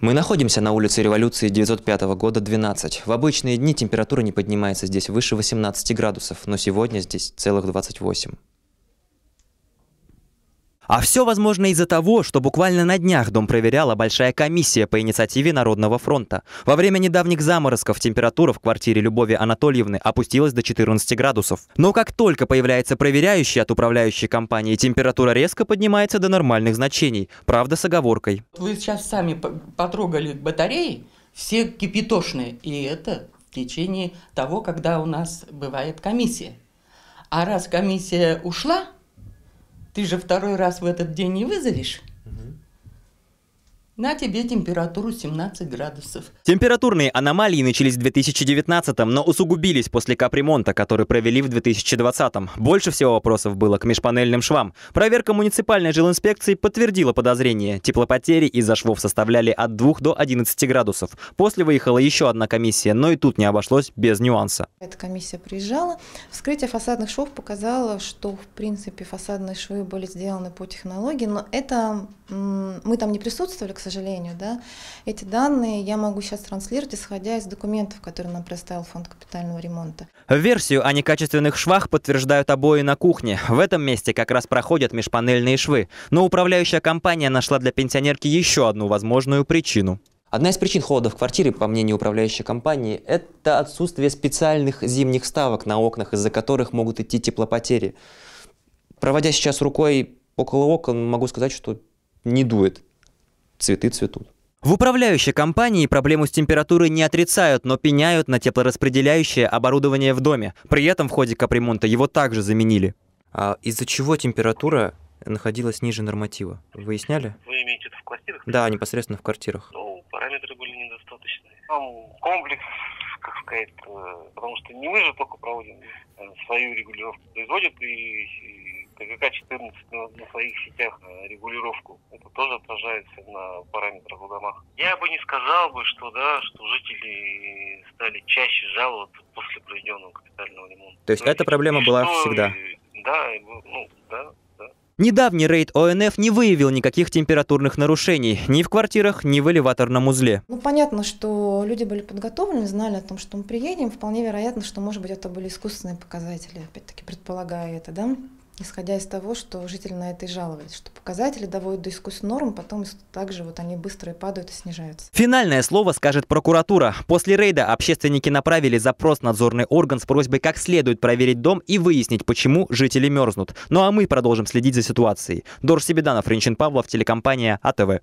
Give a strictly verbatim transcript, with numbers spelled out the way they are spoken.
Мы находимся на улице Революции девятьсот пятого года, двенадцать. В обычные дни температура не поднимается здесь выше восемнадцати градусов, но сегодня здесь целых двадцать восемь. А все возможно из-за того, что буквально на днях дом проверяла большая комиссия по инициативе Народного фронта. Во время недавних заморозков температура в квартире Любови Анатольевны опустилась до четырнадцати градусов. Но как только появляется проверяющий от управляющей компании, температура резко поднимается до нормальных значений. Правда, с оговоркой. Вы сейчас сами потрогали батареи, все кипятошные. И это в течение того, когда у нас бывает комиссия. А раз комиссия ушла... Ты же второй раз в этот день не вызовешь? Угу. На тебе температуру семнадцать градусов. Температурные аномалии начались в две тысячи девятнадцатом, но усугубились после капремонта, который провели в две тысячи двадцатом. Больше всего вопросов было к межпанельным швам. Проверка муниципальной жилинспекции подтвердила подозрения. Теплопотери из-за швов составляли от двух до одиннадцати градусов. После выехала еще одна комиссия, но и тут не обошлось без нюанса. Эта комиссия приезжала. Вскрытие фасадных швов показало, что в принципе фасадные швы были сделаны по технологии, но это мы там не присутствовали, к сожалению. К сожалению, да. Эти данные я могу сейчас транслировать, исходя из документов, которые нам предоставил фонд капитального ремонта. Версию о некачественных швах подтверждают обои на кухне. В этом месте как раз проходят межпанельные швы. Но управляющая компания нашла для пенсионерки еще одну возможную причину. Одна из причин холода в квартире, по мнению управляющей компании, это отсутствие специальных зимних ставок на окнах, из-за которых могут идти теплопотери. Проводя сейчас рукой около окон, могу сказать, что не дует. Цветы цветут. В управляющей компании проблему с температурой не отрицают, но пеняют на теплораспределяющее оборудование в доме. При этом в ходе капремонта его также заменили. А из-за чего температура находилась ниже норматива? Выясняли? Вы имеете это в квартирах? Да, непосредственно в квартирах. Ну, параметры были недостаточны. Там комплекс, как сказать, потому что не мы же только проводим свою регулировку, производят и... ТКК четырнадцать на своих сетях регулировку. Это тоже отражается на параметрах в домах. Я бы не сказал бы, что да, что жители стали чаще жаловаться после проведенного капитального ремонта. То есть эта проблема была всегда? Да, ну да. Недавний рейд О Н Ф не выявил никаких температурных нарушений ни в квартирах, ни в элеваторном узле. Ну, понятно, что люди были подготовлены, знали о том, что мы приедем. Вполне вероятно, что, может быть, это были искусственные показатели, опять-таки предполагая это, да? Исходя из того, что жители на это и жаловались, что показатели доводят до искусственных норм, потом также вот они быстро и падают и снижаются. Финальное слово скажет прокуратура. После рейда общественники направили запрос в надзорный орган с просьбой как следует проверить дом и выяснить, почему жители мерзнут. Ну а мы продолжим следить за ситуацией. Дорж Сибиданов, Ринчин Павлов, телекомпания А Т В.